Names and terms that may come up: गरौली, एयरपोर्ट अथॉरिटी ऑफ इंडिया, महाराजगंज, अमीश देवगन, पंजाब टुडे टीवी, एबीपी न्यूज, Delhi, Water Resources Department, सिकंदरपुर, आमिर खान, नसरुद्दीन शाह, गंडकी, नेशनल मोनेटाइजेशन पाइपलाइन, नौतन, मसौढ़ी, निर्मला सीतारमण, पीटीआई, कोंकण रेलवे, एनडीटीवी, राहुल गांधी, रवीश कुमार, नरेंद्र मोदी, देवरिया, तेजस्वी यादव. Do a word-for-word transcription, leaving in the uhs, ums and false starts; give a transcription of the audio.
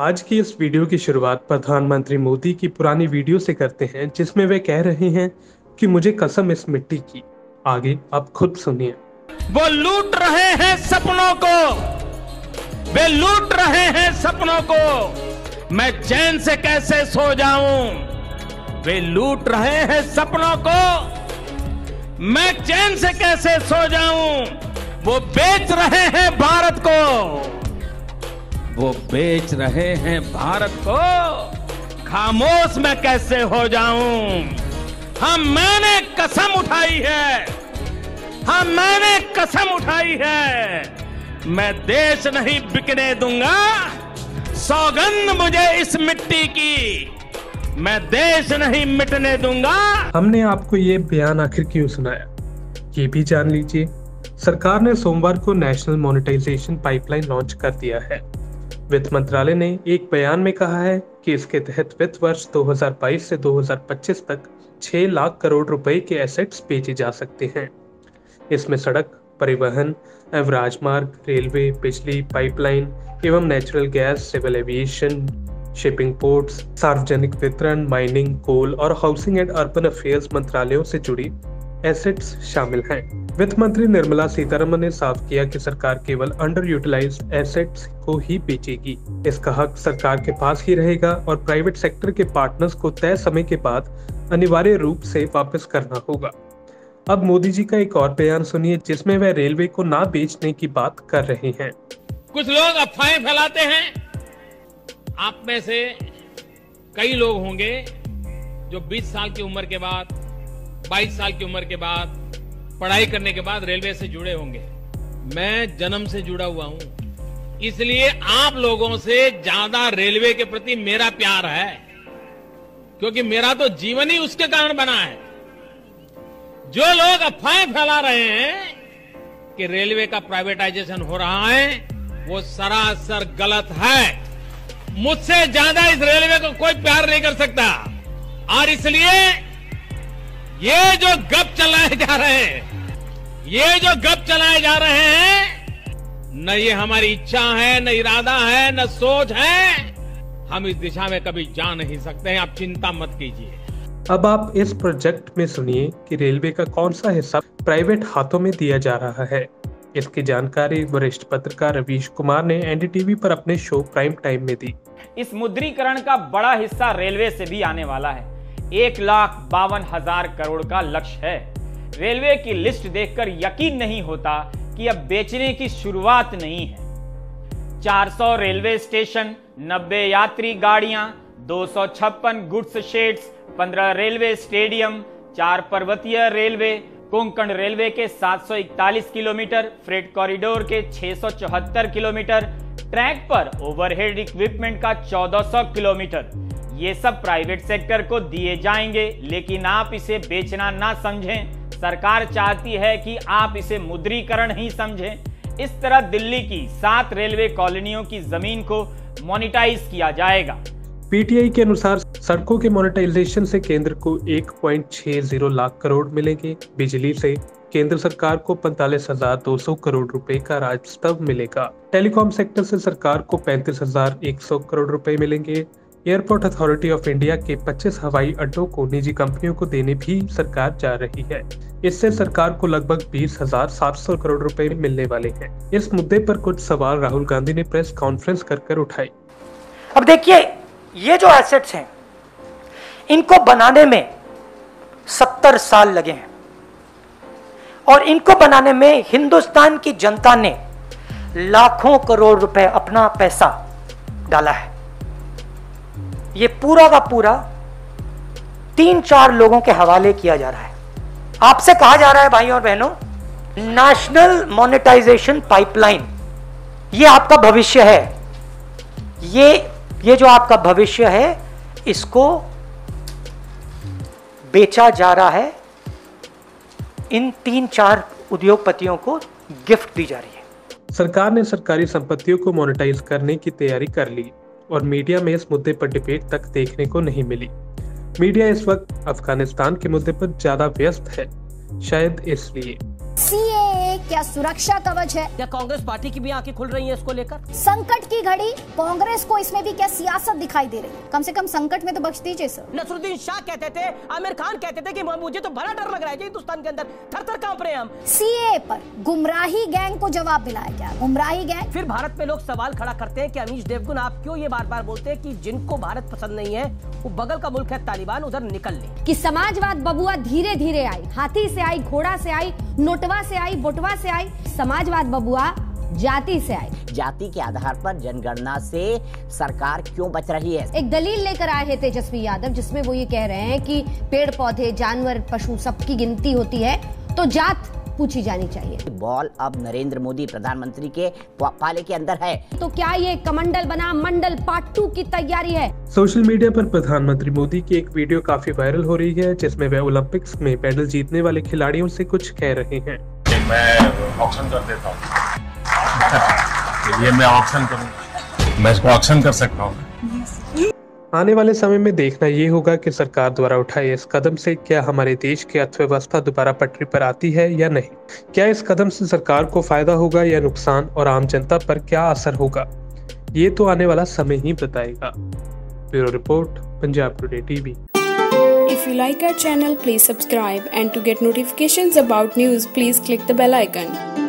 आज की इस वीडियो की शुरुआत प्रधानमंत्री मोदी की पुरानी वीडियो से करते हैं, जिसमें वे कह रहे हैं कि मुझे कसम इस मिट्टी की। आगे आप खुद सुनिए। वो लूट रहे हैं सपनों को, वे लूट रहे हैं सपनों को, मैं चैन से कैसे सो जाऊं। वे लूट रहे हैं सपनों को, मैं चैन से कैसे सो जाऊं। वो बेच रहे हैं भारत को, वो बेच रहे हैं भारत को, खामोश मैं कैसे हो जाऊं। हम मैंने कसम उठाई है, हम मैंने कसम उठाई है, मैं देश नहीं बिकने दूंगा। सौगंध मुझे इस मिट्टी की, मैं देश नहीं मिटने दूंगा। हमने आपको ये बयान आखिर क्यों सुनाया, ये भी जान लीजिए। सरकार ने सोमवार को नेशनल मोनेटाइजेशन पाइपलाइन लॉन्च कर दिया है। वित्त मंत्रालय ने एक बयान में कहा है कि इसके तहत वित्त वर्ष दो हज़ार बाईस से दो हज़ार पच्चीस तक छह लाख करोड़ रुपए के एसेट्स बेचे जा सकते हैं। इसमें सड़क परिवहन एवं राजमार्ग, रेलवे, बिजली, पाइपलाइन एवं natural gas, civil aviation, shipping ports, सार्वजनिक वितरण, माइनिंग, कोल और हाउसिंग एंड अर्बन अफेयर्स मंत्रालयों से जुड़ी एसेट्स शामिल हैं। वित्त मंत्री निर्मला सीतारमण ने साफ किया कि सरकार केवल अंडर यूटिलाइज्ड एसेट्स को ही बेचेगी। इसका हक सरकार के पास ही रहेगा और प्राइवेट सेक्टर के पार्टनर्स को तय समय के बाद अनिवार्य रूप से वापस करना होगा। अब मोदी जी का एक और बयान सुनिए, जिसमें वह रेलवे को ना बेचने की बात कर रहे हैं। कुछ लोग अफवाहें फैलाते हैं, आप में से कई लोग होंगे जो बीस साल की उम्र के बाद, बाईस साल की उम्र के बाद, पढ़ाई करने के बाद रेलवे से जुड़े होंगे। मैं जन्म से जुड़ा हुआ हूं, इसलिए आप लोगों से ज्यादा रेलवे के प्रति मेरा प्यार है, क्योंकि मेरा तो जीवन ही उसके कारण बना है। जो लोग अफवाहें फैला रहे हैं कि रेलवे का प्राइवेटाइजेशन हो रहा है, वो सरासर गलत है। मुझसे ज्यादा इस रेलवे को कोई प्यार नहीं कर सकता, और इसलिए ये जो गप चलाए जा रहे हैं, ये जो गप चलाए जा रहे हैं, न ये हमारी इच्छा है, न इरादा है, न सोच है। हम इस दिशा में कभी जा नहीं सकते हैं, आप चिंता मत कीजिए। अब आप इस प्रोजेक्ट में सुनिए कि रेलवे का कौन सा हिस्सा प्राइवेट हाथों में दिया जा रहा है। इसकी जानकारी वरिष्ठ पत्रकार रवीश कुमार ने एनडीटीवी पर अपने शो प्राइम टाइम में दी। इस मुद्रीकरण का बड़ा हिस्सा रेलवे से भी आने वाला है। एक लाख बावन हजार करोड़ का लक्ष्य है। रेलवे की लिस्ट देखकर यकीन नहीं होता कि अब बेचने की शुरुआत नहीं है। चार सौ रेलवे स्टेशन, नब्बे यात्री गाड़ियां, दो सौ छप्पन गुड्स शेड्स, पंद्रह रेलवे स्टेडियम, चार पर्वतीय रेलवे, कोंकण रेलवे के सात सौ इकतालीस किलोमीटर, फ्रेट कॉरिडोर के छह सौ चौहत्तर किलोमीटर, ट्रैक पर ओवरहेड इक्विपमेंट का चौदह सौ किलोमीटर, ये सब प्राइवेट सेक्टर को दिए जाएंगे। लेकिन आप इसे बेचना ना समझें। सरकार चाहती है कि आप इसे मुद्रीकरण ही समझें। इस तरह दिल्ली की सात रेलवे कॉलोनियों की जमीन को मोनेटाइज किया जाएगा। पीटीआई के अनुसार सड़कों के मोनेटाइजेशन से केंद्र को एक पॉइंट छह जीरो लाख करोड़ मिलेंगे। बिजली से केंद्र सरकार को पैंतालीस हज़ार दो सौ करोड़ रुपए का राजस्व मिलेगा। टेलीकॉम सेक्टर से सरकार को पैंतीस हज़ार एक सौ करोड़ रुपए मिलेंगे। एयरपोर्ट अथॉरिटी ऑफ इंडिया के पच्चीस हवाई अड्डों को निजी कंपनियों को देने भी सरकार जा रही है। इससे सरकार को लगभग बीस हज़ार सात सौ करोड़ रुपए मिलने वाले हैं। इस मुद्दे पर कुछ सवाल राहुल गांधी ने प्रेस कॉन्फ्रेंस कर कर उठाई। अब देखिए, ये जो एसेट्स हैं, इनको बनाने में सत्तर साल लगे हैं और इनको बनाने में हिंदुस्तान की जनता ने लाखों करोड़ रुपए अपना पैसा डाला है। ये पूरा का पूरा तीन चार लोगों के हवाले किया जा रहा है। आपसे कहा जा रहा है, भाइयों और बहनों, नेशनल मोनेटाइजेशन पाइपलाइन, ये आपका भविष्य है। ये ये जो आपका भविष्य है, इसको बेचा जा रहा है। इन तीन चार उद्योगपतियों को गिफ्ट दी जा रही है। सरकार ने सरकारी संपत्तियों को मोनेटाइज करने की तैयारी कर ली और मीडिया में इस मुद्दे पर डिबेट तक देखने को नहीं मिली। मीडिया इस वक्त अफगानिस्तान के मुद्दे पर ज्यादा व्यस्त है, शायद इसलिए। क्या सुरक्षा कवच है? क्या कांग्रेस पार्टी की भी आंखें खुल रही हैं इसको लेकर? संकट की घड़ी कांग्रेस को, इसमें भी क्या सियासत दिखाई दे रही है? कम से कम संकट में तो बख्श दीजिए सर। नसरुद्दीन शाह कहते थे, आमिर खान कहते थे कि मुझे तो बड़ा डर लग रहा है हिंदुस्तान के अंदर, थर थर कांप रहे हैं हम। सीए पर गुमराही गैंग को जवाब दिलाया गया, गुमराही गैंग। फिर भारत में लोग सवाल खड़ा करते हैं कि अमीश देवगन आप क्यों ये बार बार बोलते हैं कि जिनको भारत पसंद नहीं है वो बगल का मुल्क है तालिबान, उधर निकल ले। कि समाजवाद बबुआ धीरे धीरे आई, हाथी से आई, घोड़ा से आई, नोटवा से आई, बोटवा से आई, समाजवाद बबुआ जाति से आई। जाति के आधार पर जनगणना से सरकार क्यों बच रही है? एक दलील लेकर आए हैं तेजस्वी यादव जिसमें वो ये कह रहे हैं कि पेड़ पौधे जानवर पशु सबकी गिनती होती है तो जात पूछी जानी चाहिए। बॉल अब नरेंद्र मोदी प्रधानमंत्री के पाले के अंदर है, तो क्या ये कमंडल बना मंडल पार्ट टू की तैयारी है? सोशल मीडिया पर प्रधानमंत्री मोदी की एक वीडियो काफी वायरल हो रही है जिसमें वे ओलंपिक्स में मेडल जीतने वाले खिलाड़ियों से कुछ कह रहे हैं। मैं ऑक्शन कर देता हूँ, ये मैं ऑप्शन करूँ, मैं इसको ऑप्शन कर सकता हूँ। आने वाले समय में देखना ये होगा कि सरकार द्वारा उठाए इस कदम से क्या हमारे देश की अर्थव्यवस्था दोबारा पटरी पर आती है या नहीं, क्या इस कदम से सरकार को फायदा होगा या नुकसान, और आम जनता पर क्या असर होगा, ये तो आने वाला समय ही बताएगा। Bureau report, पंजाब टुडे टीवी। If you like our channel, please subscribe and to get notifications about news, please click the bell icon.